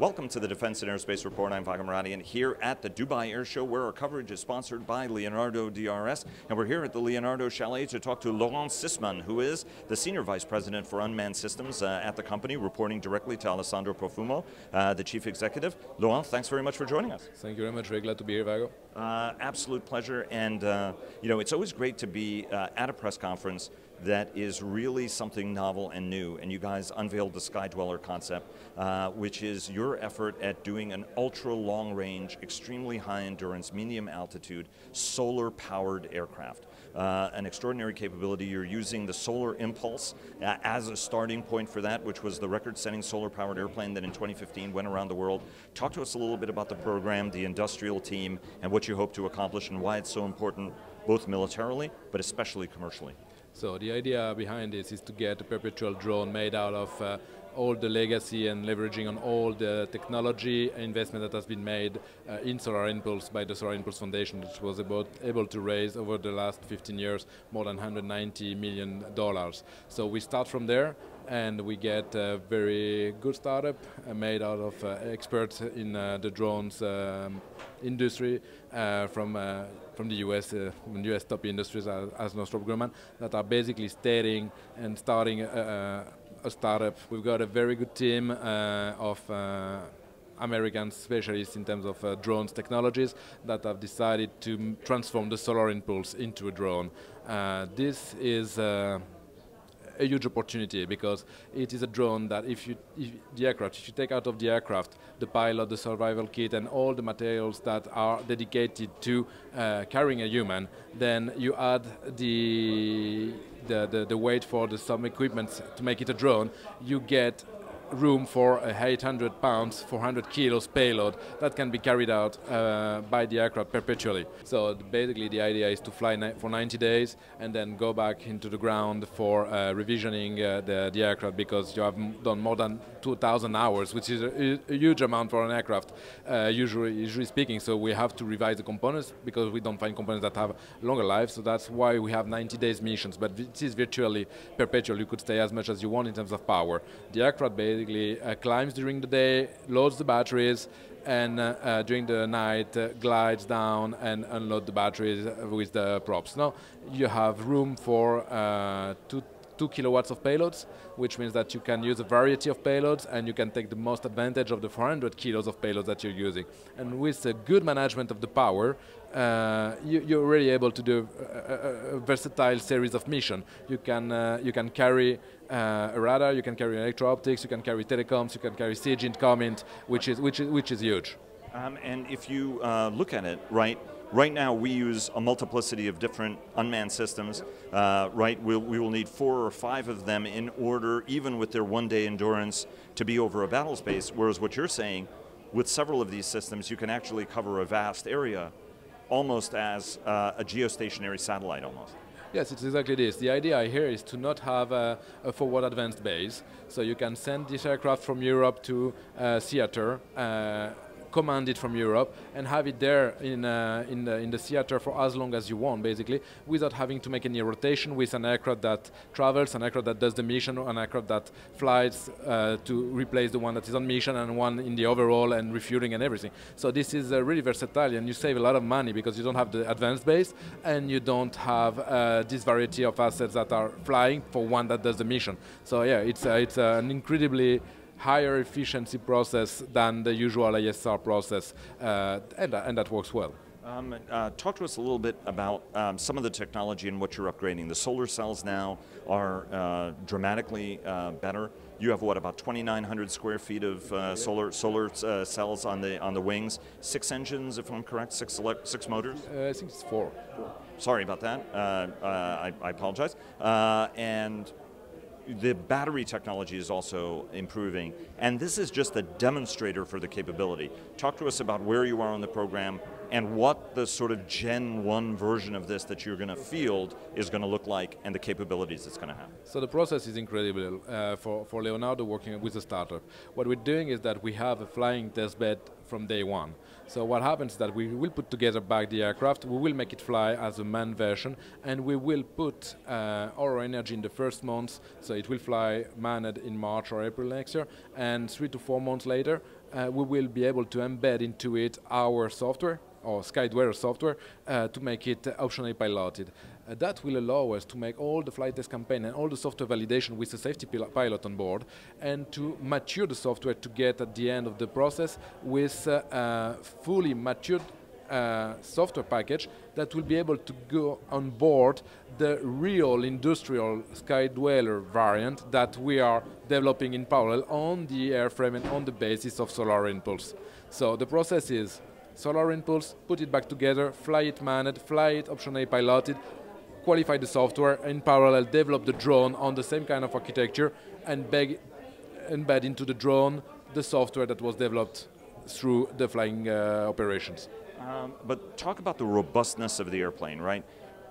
Welcome to the Defense and Aerospace Report. I'm Vago Muradian here at the Dubai Air Show, where our coverage is sponsored by Leonardo DRS. And we're here at the Leonardo Chalet to talk to Laurent Sissmann, who is the Senior Vice President for Unmanned Systems at the company, reporting directly to Alessandro Profumo, the Chief Executive. Laurent, thanks very much for joining us. Thank you very much. Very glad to be here, Vago. Absolute pleasure. And, you know, it's always great to be at a press conference that is really something novel and new. And you guys unveiled the Skydweller concept, which is your effort at doing an ultra long range, extremely high endurance, medium altitude, solar powered aircraft. An extraordinary capability. You're using the Solar Impulse as a starting point for that, which was the record setting solar powered airplane that in 2015 went around the world. Talk to us a little bit about the program, the industrial team, and what you hope to accomplish and why it's so important, both militarily, but especially commercially. So the idea behind this is to get a perpetual drone made out of all the legacy and leveraging on all the technology investment that has been made in Solar Impulse by the Solar Impulse Foundation, which was able to raise over the last 15 years more than $190 million. So we start from there, and we get a very good startup made out of experts in the drones industry from the US, US top industries as Northrop Grumman, that are basically stating and starting a startup. We've got a very good team of American specialists in terms of drones technologies that have decided to transform the Solar Impulse into a drone. This is a huge opportunity, because it is a drone that if you take out of the aircraft the pilot, the survival kit, and all the materials that are dedicated to carrying a human, then you add the weight for some equipment to make it a drone, you get room for a 800 pounds, 400 kilos payload that can be carried out by the aircraft perpetually. So basically the idea is to fly for 90 days and then go back into the ground for revisioning the aircraft, because you have done more than 2,000 hours, which is a huge amount for an aircraft, usually speaking. So we have to revise the components, because we don't find components that have longer life. So that's why we have 90 days missions, but it is virtually perpetual. You could stay as much as you want in terms of power. The aircraft basically climbs during the day, loads the batteries, and during the night glides down and unload the batteries with the props. Now you have room for 2 kilowatts of payloads, which means that you can use a variety of payloads, and you can take the most advantage of the 400 kilos of payloads that you're using. And with a good management of the power, you're really able to do a versatile series of missions. You can carry a radar, you can carry electro-optics, you can carry telecoms, you can carry SIGINT comment, which is huge. And if you look at it, right? Right now, we use a multiplicity of different unmanned systems, right? We will need 4 or 5 of them in order, even with their one-day endurance, to be over a battle space. Whereas what you're saying, with several of these systems, you can actually cover a vast area, almost as a geostationary satellite almost. Yes, it's exactly this. The idea here is to not have a forward advanced base. So you can send this aircraft from Europe to theater, command it from Europe, and have it there in the theater for as long as you want, basically, without having to make any rotation, with an aircraft that travels, an aircraft that does the mission, or an aircraft that flies to replace the one that is on mission, and one in the overall and refueling and everything. So this is really versatile, and you save a lot of money, because you don't have the advanced base, and you don't have this variety of assets that are flying for one that does the mission. So yeah, it's an incredibly higher efficiency process than the usual ISR process, and that works well. Talk to us a little bit about some of the technology and what you're upgrading. The solar cells now are dramatically better. You have what, about 2,900 square feet of solar cells on the wings. 6 engines, if I'm correct. 6 motors. I think it's 4. Sorry about that. I apologize. And the battery technology is also improving, and this is just a demonstrator for the capability. Talk to us about where you are on the program and what the sort of Gen 1 version of this that you're going to field is going to look like, and the capabilities it's going to have. So the process is incredible for Leonardo working with a startup. What we're doing is that we have a flying test bed from day one. So what happens is that we will put together back the aircraft, we will make it fly as a manned version, and we will put our energy in the first month, so it will fly manned in March or April next year, and 3 to 4 months later, we will be able to embed into it our software, or Skydweller software, to make it optionally piloted. That will allow us to make all the flight test campaign and all the software validation with the safety pilot on board, and to mature the software to get at the end of the process with fully matured software package that will be able to go on board the real industrial Skydweller variant that we are developing in parallel on the airframe and on the basis of Solar Impulse. So the process is Solar Impulse, put it back together, fly it manned, fly it optionally piloted, qualify the software, in parallel develop the drone on the same kind of architecture and embed into the drone the software that was developed through the flying operations. But talk about the robustness of the airplane, right?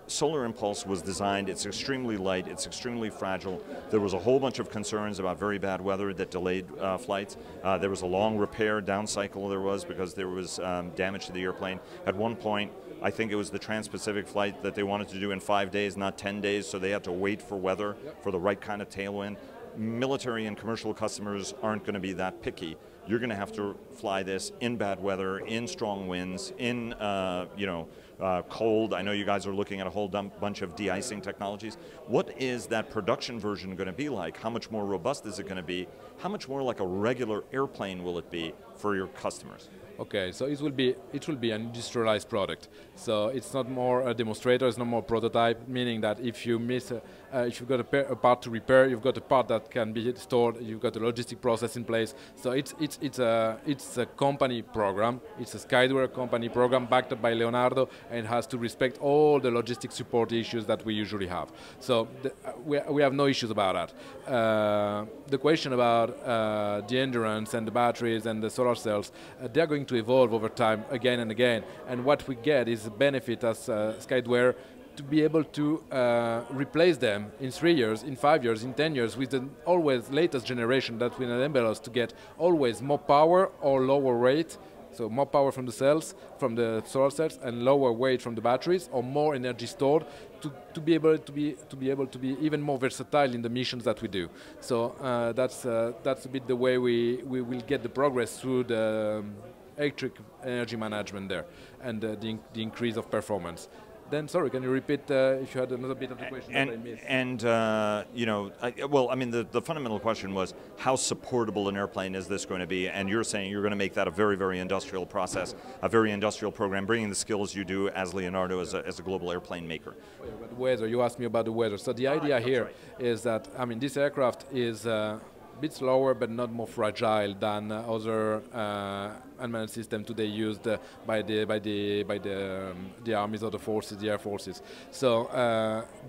Solar Impulse was designed, it's extremely light, it's extremely fragile. There was a whole bunch of concerns about very bad weather that delayed flights. There was a long repair down cycle because there was damage to the airplane. At one point, I think it was the Trans-Pacific flight that they wanted to do in 5 days, not 10 days, so they had to wait for weather, for the right kind of tailwind. Military and commercial customers aren't going to be that picky. You're going to have to fly this in bad weather, in strong winds, in cold. I know you guys are looking at a whole bunch of de-icing technologies. What is that production version going to be like? How much more robust is it going to be? How much more like a regular airplane will it be for your customers? Okay, so it will be an industrialized product. So it's not more a demonstrator, it's not more prototype, meaning that if you miss, if you've got a part to repair, you've got a part that can be stored, you've got a logistic process in place. So it's a company program, it's a Skydweller company program backed up by Leonardo, and has to respect all the logistic support issues that we usually have. So we have no issues about that. The question about the endurance and the batteries and the solar cells, they're going to evolve over time again and again, and what we get is a benefit as Skydweller to be able to replace them in 3 years, in 5 years, in 10 years with the always latest generation that will enable us to get always more power or lower weight, so more power from the cells, from the solar cells, and lower weight from the batteries, or more energy stored to be able to be even more versatile in the missions that we do. So that's a bit the way we will get the progress through the electric energy management there, and the increase of performance. Then, sorry, can you repeat if you had another bit of the question that I missed? And the fundamental question was, how supportable an airplane is this going to be? And you're saying you're going to make that a very, very industrial process, a very industrial program, bringing the skills you do as Leonardo as a global airplane maker. But weather, you asked me about the weather. So the idea here is that, I mean, this aircraft is bit slower, but not more fragile than other unmanned systems today used by the armies or the forces, the air forces. So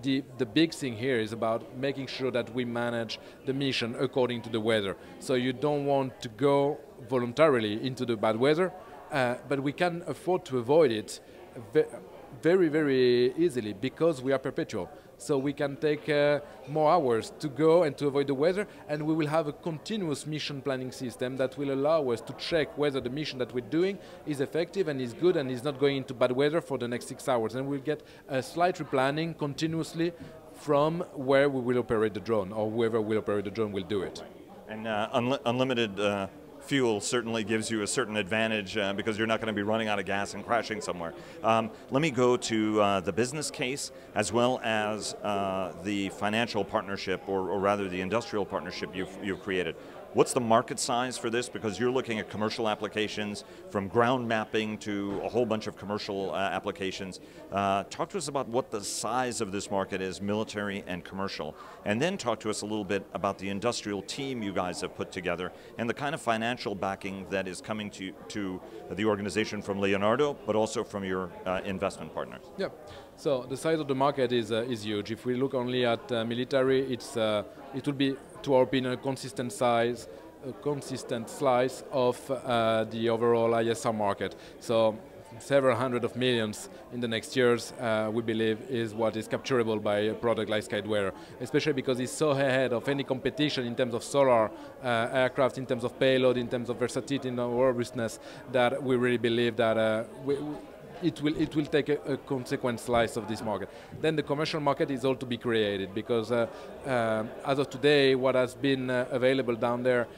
the big thing here is about making sure that we manage the mission according to the weather. So you don't want to go voluntarily into the bad weather, but we can afford to avoid it very, very easily because we are perpetual. So we can take more hours to go and to avoid the weather, and we will have a continuous mission planning system that will allow us to check whether the mission that we're doing is effective and is good and is not going into bad weather for the next 6 hours. And we'll get a slight replanning continuously from where we will operate the drone, or whoever will operate the drone will do it. And unlimited fuel certainly gives you a certain advantage because you're not going to be running out of gas and crashing somewhere. Let me go to the business case as well as the financial partnership, or rather the industrial partnership you've created. What's the market size for this? Because you're looking at commercial applications, from ground mapping to a whole bunch of commercial applications. Talk to us about what the size of this market is, military and commercial. And then talk to us a little bit about the industrial team you guys have put together and the kind of financial backing that is coming to the organization from Leonardo, but also from your investment partners. Yeah. So the size of the market is huge. If we look only at military, it will be, to our opinion, a consistent size, a consistent slice of the overall ISR market. So several hundreds of millions in the next years, we believe is what is capturable by a product like Skydweller, especially because it's so ahead of any competition in terms of solar aircraft, in terms of payload, in terms of versatility and robustness, that we really believe that it will take a consequent slice of this market. Then the commercial market is all to be created, because as of today, what has been available down there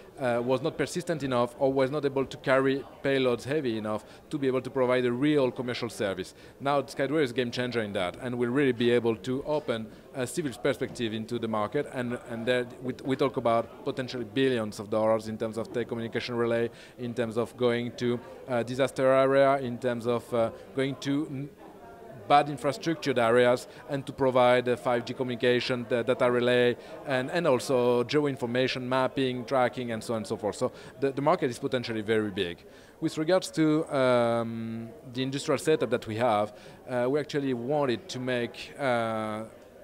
was not persistent enough, or was not able to carry payloads heavy enough to be able to provide a real commercial service. Now Skydweller is a game changer in that, and will really be able to open a civil perspective into the market, and there we talk about potentially billions of dollars in terms of telecommunication relay, in terms of going to disaster area, in terms of going to bad infrastructured areas, and to provide 5G communication, the data relay, and also geo-information, mapping, tracking, and so on and so forth. So the market is potentially very big. With regards to the industrial setup that we have, we actually wanted to make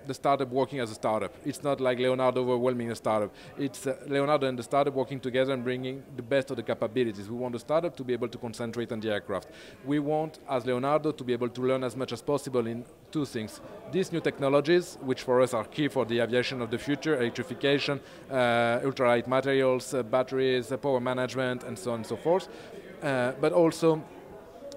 the startup working as a startup. It's not like Leonardo overwhelming a startup. It's Leonardo and the startup working together and bringing the best of the capabilities. We want the startup to be able to concentrate on the aircraft. We want, as Leonardo, to be able to learn as much as possible in two things. These new technologies, which for us are key for the aviation of the future, electrification, ultralight materials, batteries, power management, and so on and so forth. But also,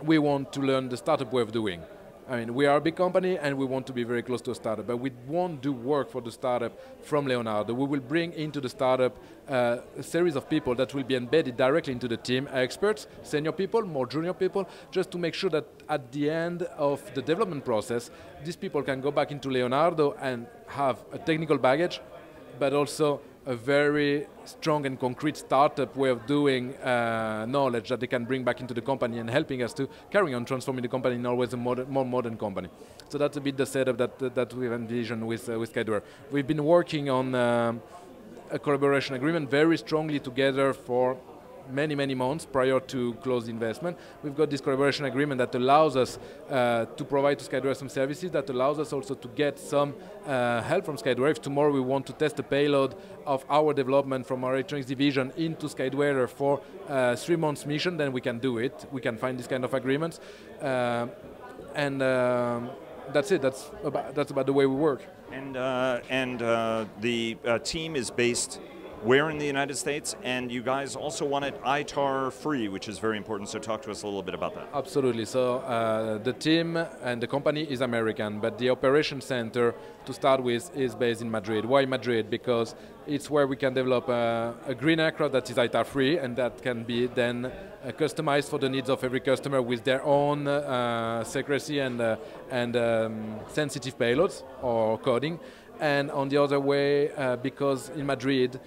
we want to learn the startup way of doing. I mean, we are a big company and we want to be very close to a startup, but we won't do work for the startup from Leonardo. We will bring into the startup a series of people that will be embedded directly into the team, experts, senior people, more junior people, just to make sure that at the end of the development process, these people can go back into Leonardo and have a technical baggage, but also a very strong and concrete startup way of doing knowledge that they can bring back into the company, and helping us to carry on transforming the company in always a more modern company. So that's a bit the setup that we've envisioned with Skydweller. We've been working on a collaboration agreement very strongly together for many months prior to close investment. We've got this collaboration agreement that allows us to provide to Skydweller some services, that allows us also to get some help from Skydweller. If tomorrow we want to test a payload of our development from our electronics division into Skydweller for 3 months mission, then we can do it. We can find this kind of agreements. That's it. That's about the way we work. And the team is based where in the United States, and you guys also want it ITAR free, which is very important, so talk to us a little bit about that. Absolutely, so the team and the company is American, but the operation center to start with is based in Madrid. Why Madrid? Because it's where we can develop a green aircraft that is ITAR free, and that can be then customized for the needs of every customer with their own secrecy and sensitive payloads or coding. And on the other way, because in Madrid,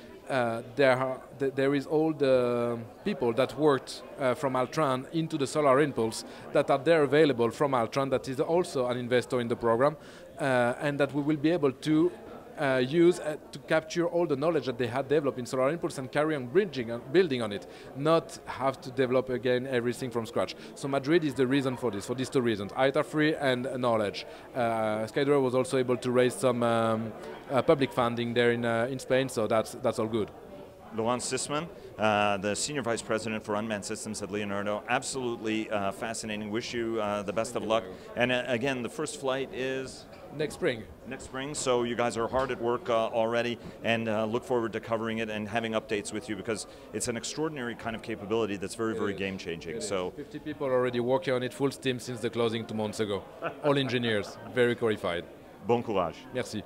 there is all the people that worked from Altran into the Solar Impulse that are there available from Altran, that is also an investor in the program, and that we will be able to use to capture all the knowledge that they had developed in Solar Impulse and carry on bridging and building on it, not have to develop again everything from scratch. So Madrid is the reason for this, for these two reasons, ITAR free and knowledge. Skydweller was also able to raise some public funding there in Spain, so that's all good. Laurent Sissmann, the Senior Vice President for Unmanned Systems at Leonardo. Absolutely fascinating. Wish you the best of luck. And again, the first flight is? Next spring. Next spring, so you guys are hard at work already, and look forward to covering it and having updates with you, because it's an extraordinary kind of capability that's very game-changing. So 50 people already working on it, full steam since the closing 2 months ago. All engineers, very qualified. Bon courage. Merci.